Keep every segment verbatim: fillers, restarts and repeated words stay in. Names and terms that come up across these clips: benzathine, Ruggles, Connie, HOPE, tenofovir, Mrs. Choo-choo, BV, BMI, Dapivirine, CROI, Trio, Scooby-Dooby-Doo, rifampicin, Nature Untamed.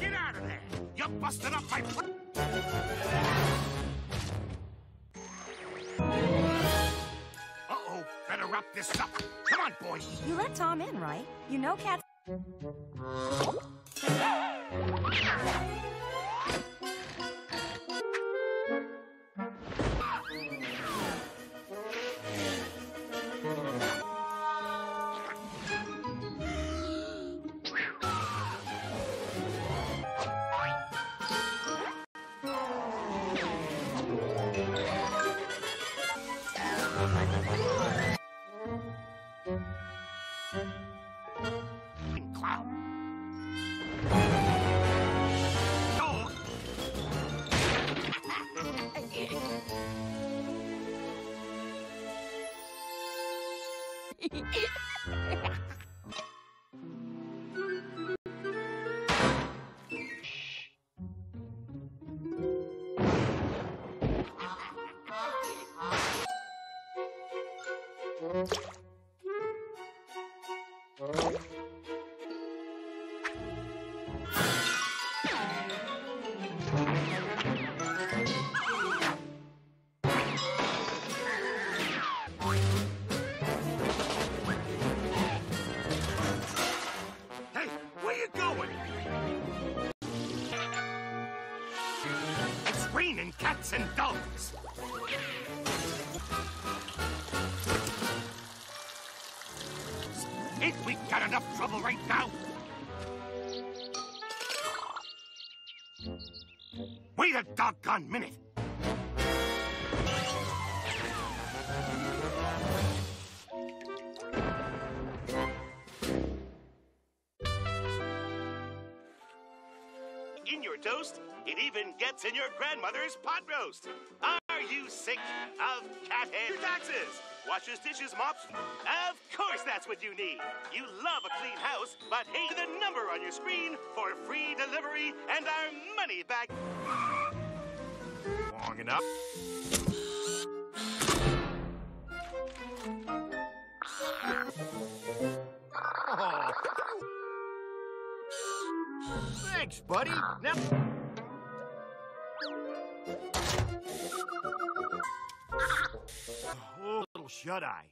Get out of there! You're busting up my... Uh-oh, better wrap this up. Come on, boys. You let Tom in, right? You know cats... and dogs. Ain't we got enough trouble right now? Wait a doggone minute. In your toast, it even gets in your grandmother's pot roast. Are you sick of cat hair? Taxes, washes, dishes, mops. Of course that's what you need. You love a clean house, but hate the number on your screen for free delivery and our money back. Long enough. Thanks, buddy. Now... Oh, little shut-eye.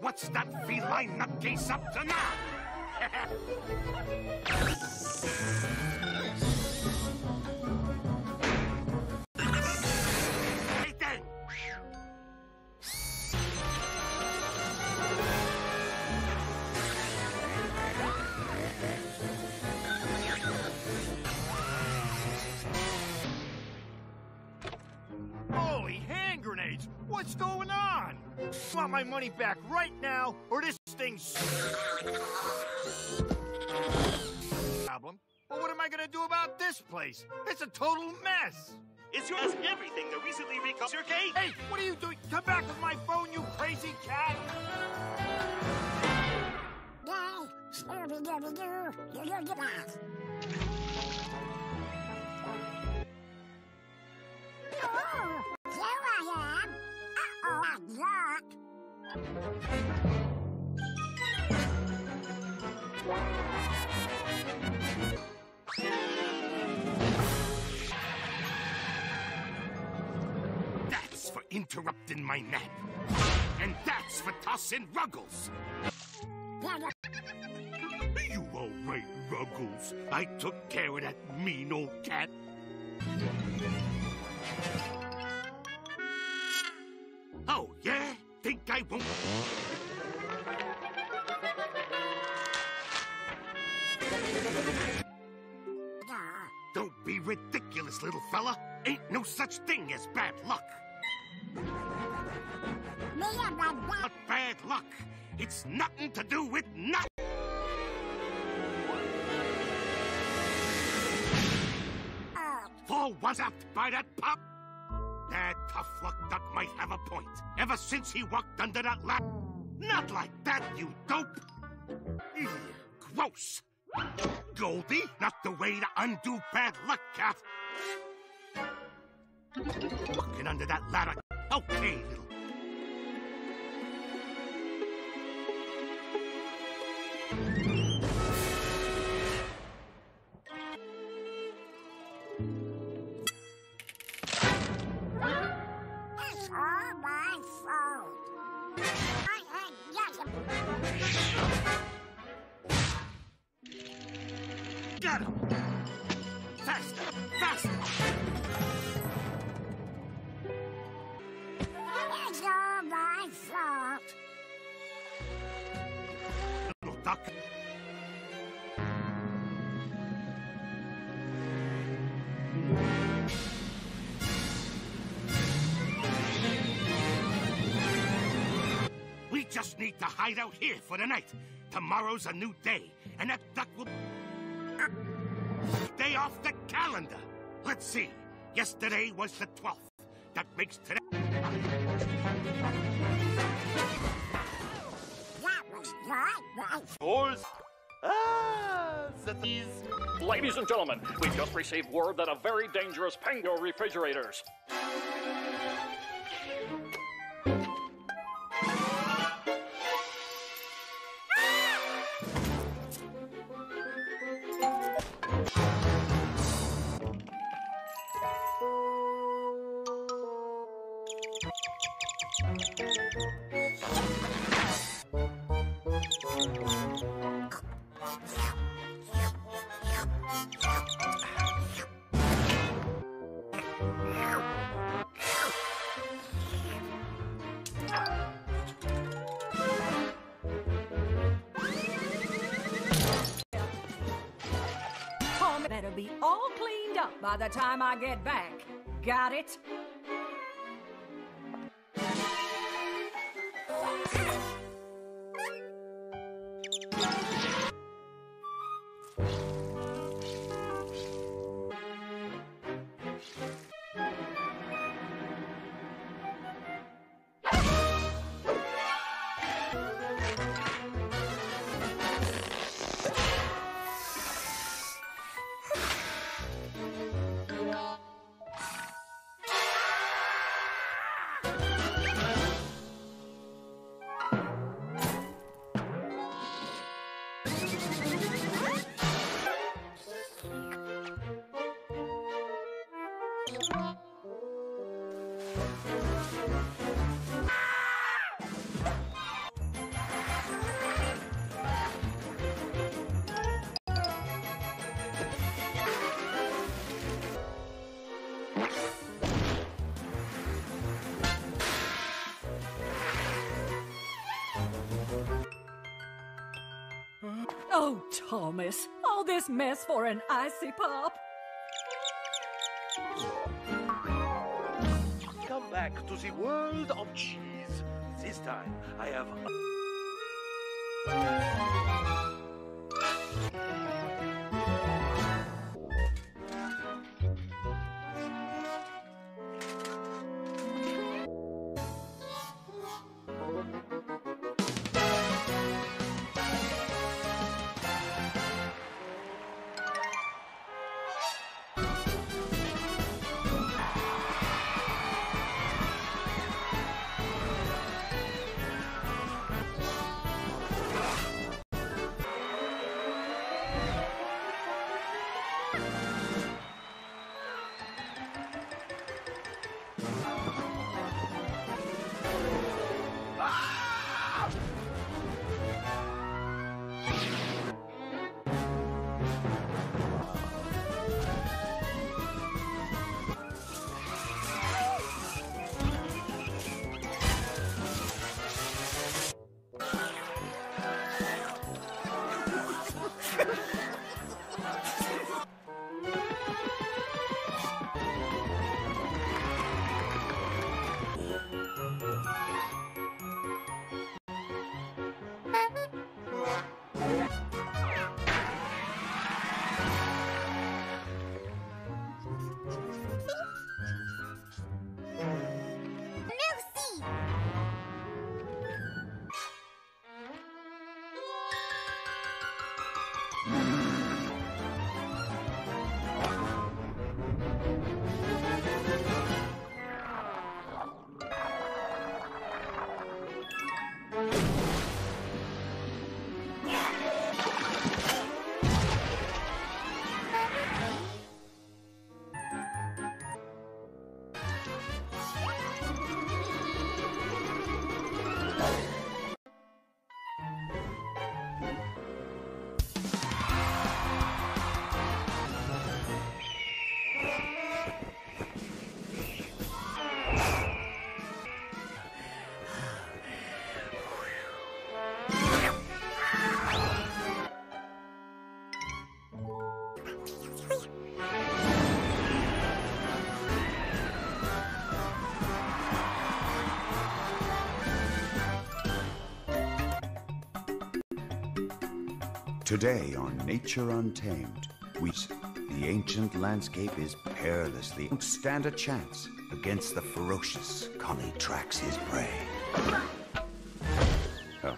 What's that feline nutcase up to now? Hey, then. Holy hand grenades! What's going on? I want my money back right now, or this thing's problem. Well, what am I gonna do about this place? It's a total mess. It's your everything that recently recalled your gate. Hey, what are you doing? Come back with my phone, you crazy cat! Yay! Scooby-Dooby-Doo! You're gonna get out. Ooh, here I am. Oh, yuck. That's for interrupting my nap. And that's for tossing Ruggles. You all right, Ruggles? I took care of that mean old cat. Oh, yeah? Think I won't? Don't be ridiculous, little fella. Ain't no such thing as bad luck. But bad luck, it's nothing to do with nothing. Paul was up by that pup. That tough luck duck might have a point. Ever since he walked under that lap. Not like that, you dope. Ew, gross. Goldie, not the way to undo bad luck, cat. Looking under that ladder. Okay, little. It's all my fault. I had nothing. Get him! Faster! Faster! It's all my fault. Little duck. We just need to hide out here for the night. Tomorrow's a new day, and that duck will stay off the calendar. Let's see. Yesterday was the twelfth. That makes today. That was not my fault. Ah, these. Ladies and gentlemen, we've just received word that a very dangerous pango refrigerators. Better be all cleaned up by the time I get back. Got it? Oh, Thomas, all this mess for an icy pop. Come back to the world of cheese. This time, I have... Today on Nature Untamed, we the ancient landscape is perilously don't stand a chance against the ferocious. Connie tracks his prey. Oh.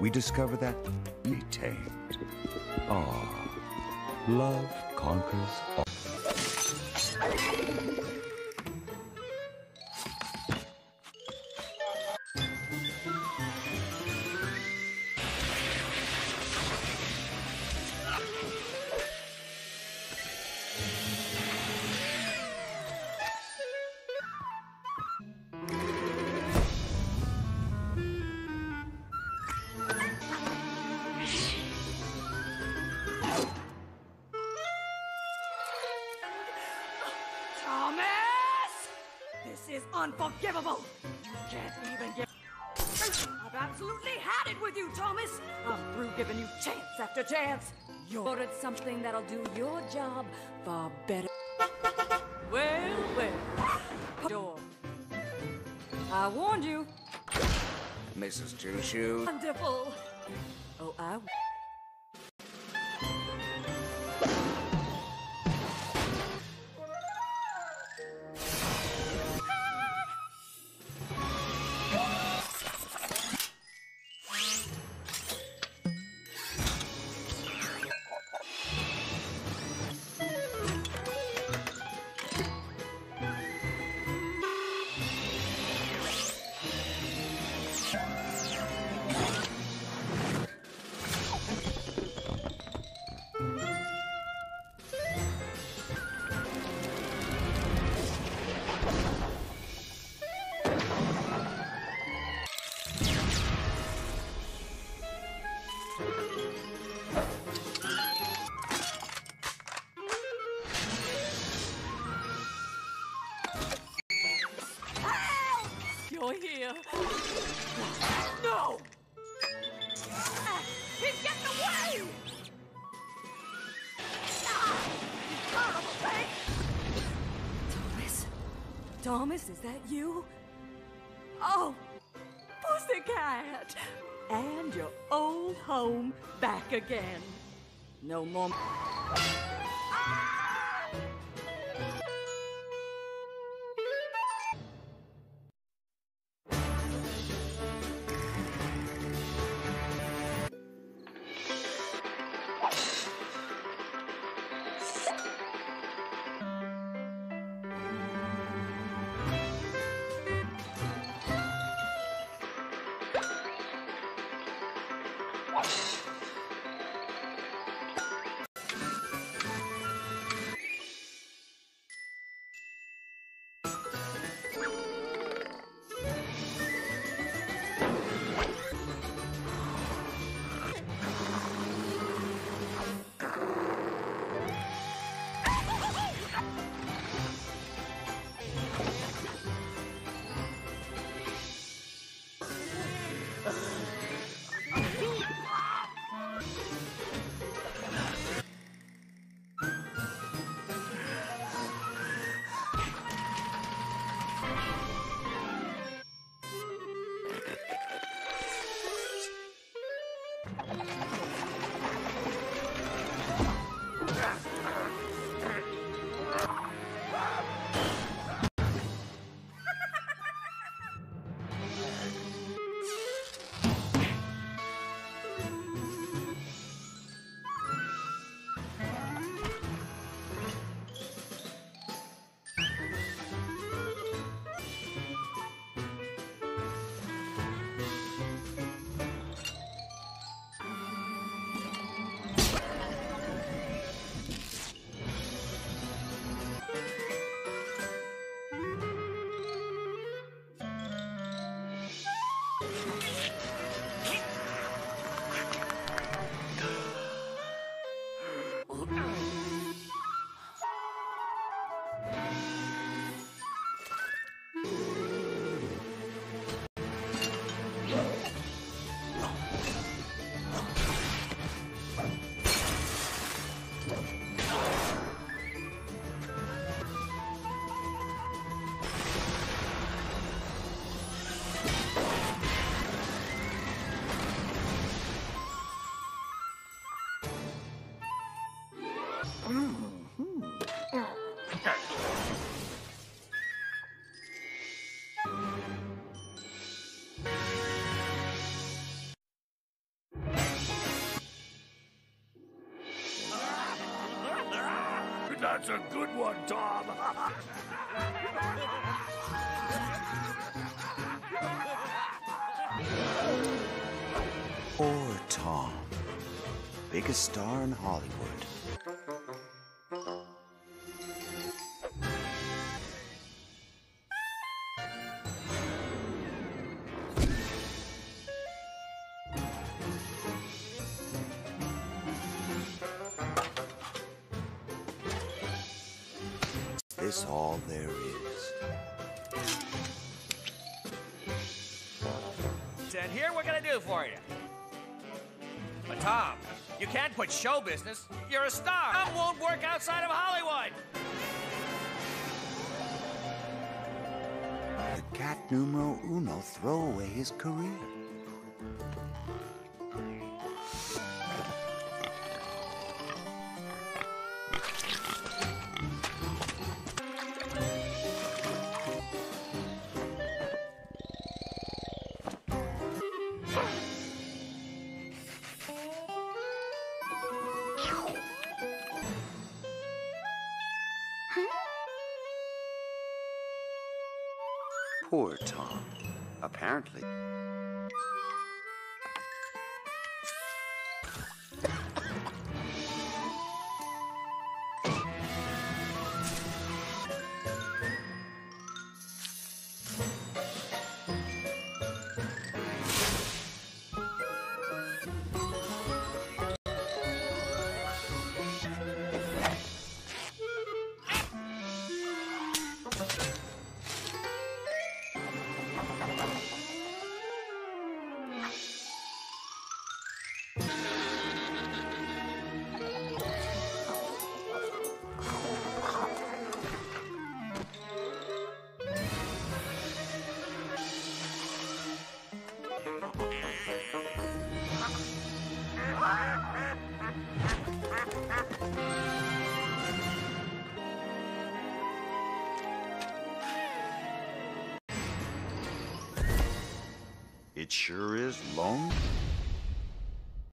We discover that we tamed. Ah, love conquers all. This is unforgivable! You can't even get... I've absolutely had it with you, Thomas! I'm through giving you chance after chance! You ordered something that'll do your job far better. Well, well... Door. I warned you! Missus Choo-choo. Wonderful! Oh, I... you're here. No! Ah, he's getting away! Ah, you horrible thing! Thomas? Thomas, is that you? Oh, Pussycat! And your old home back again. No more... That's a good one, Tom. Poor Tom. Biggest star in Hollywood. Is all there is. And here we're gonna do for you. But Tom, you can't put show business. You're a star. Tom won't work outside of Hollywood. The cat numero uno throw away his career. Poor Tom, apparently. It sure is lonely.